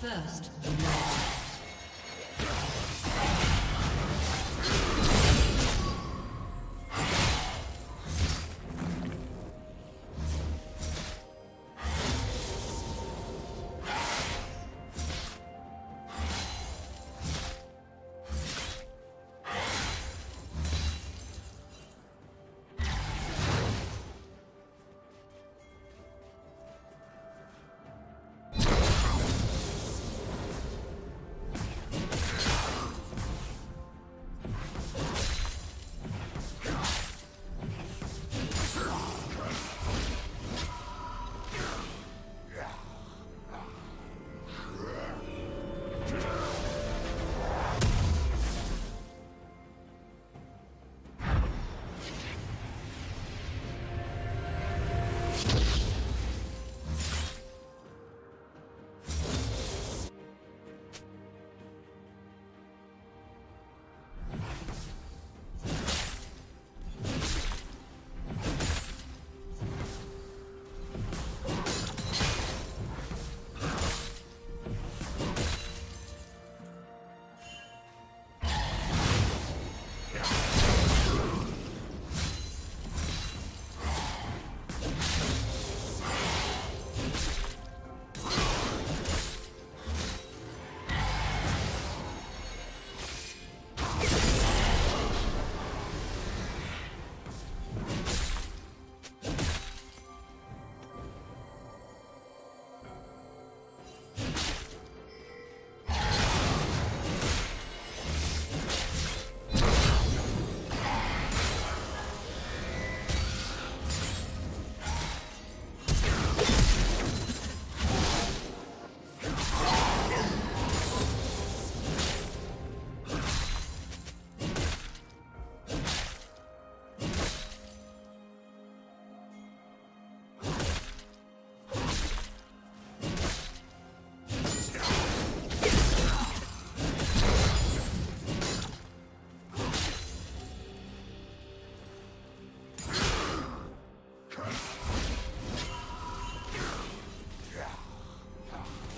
First.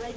The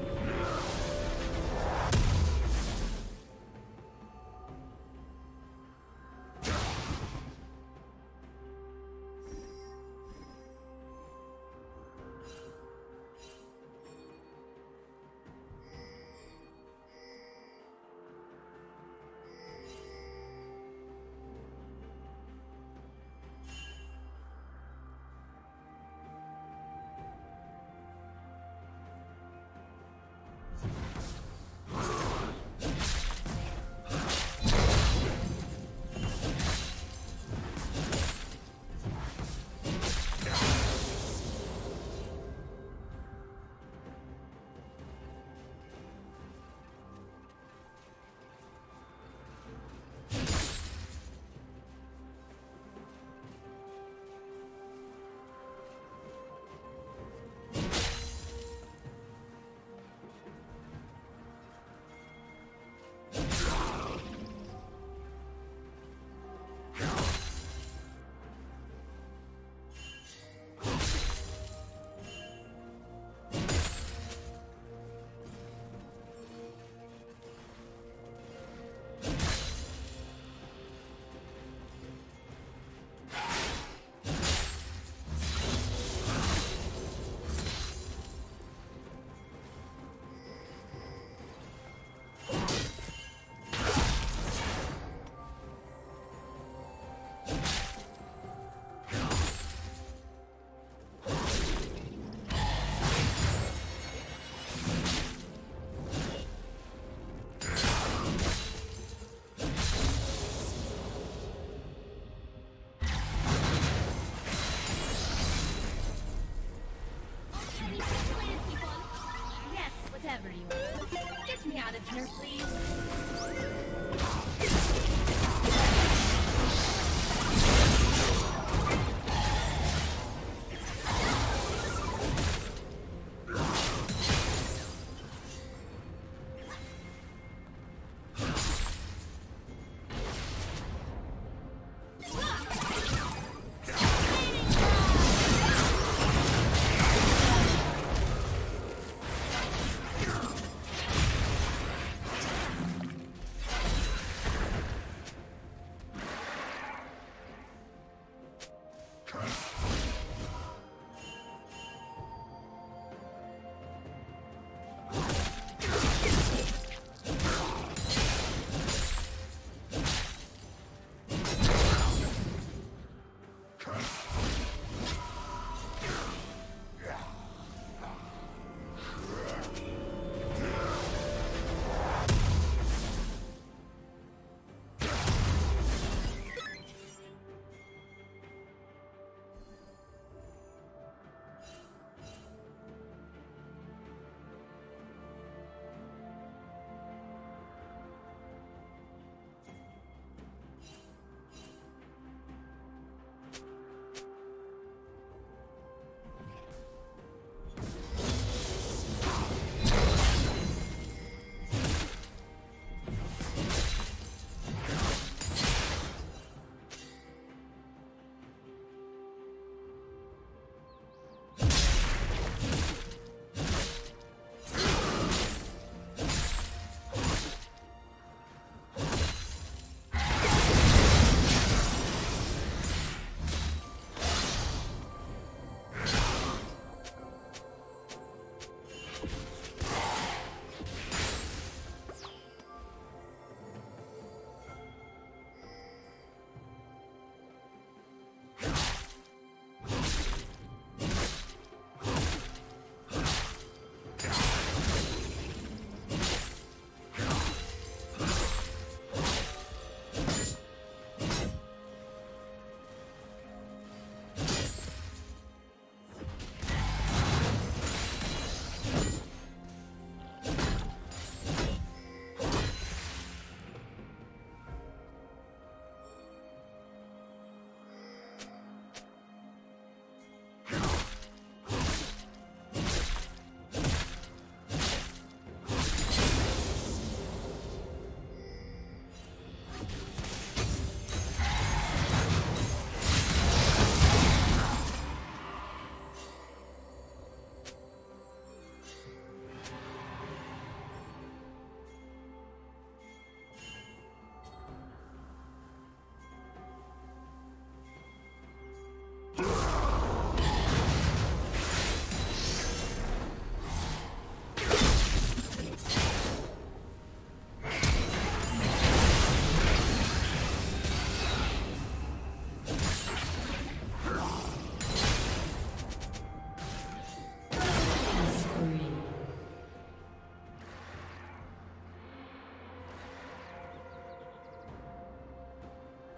manager, please?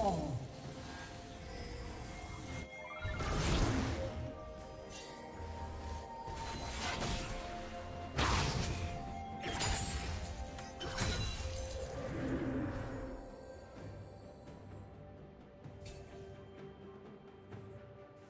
fall.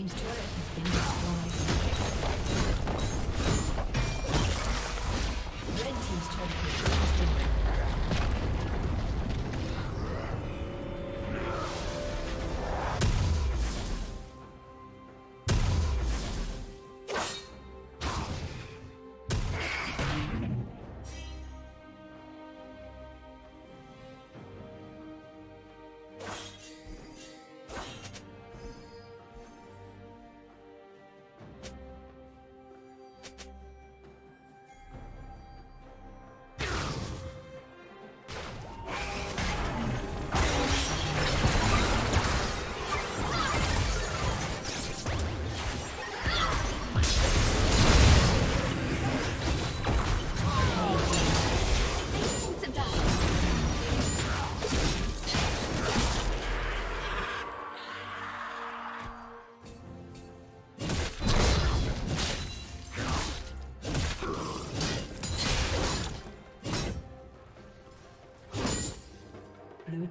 Team's turret has been destroyed. Red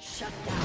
Shut down.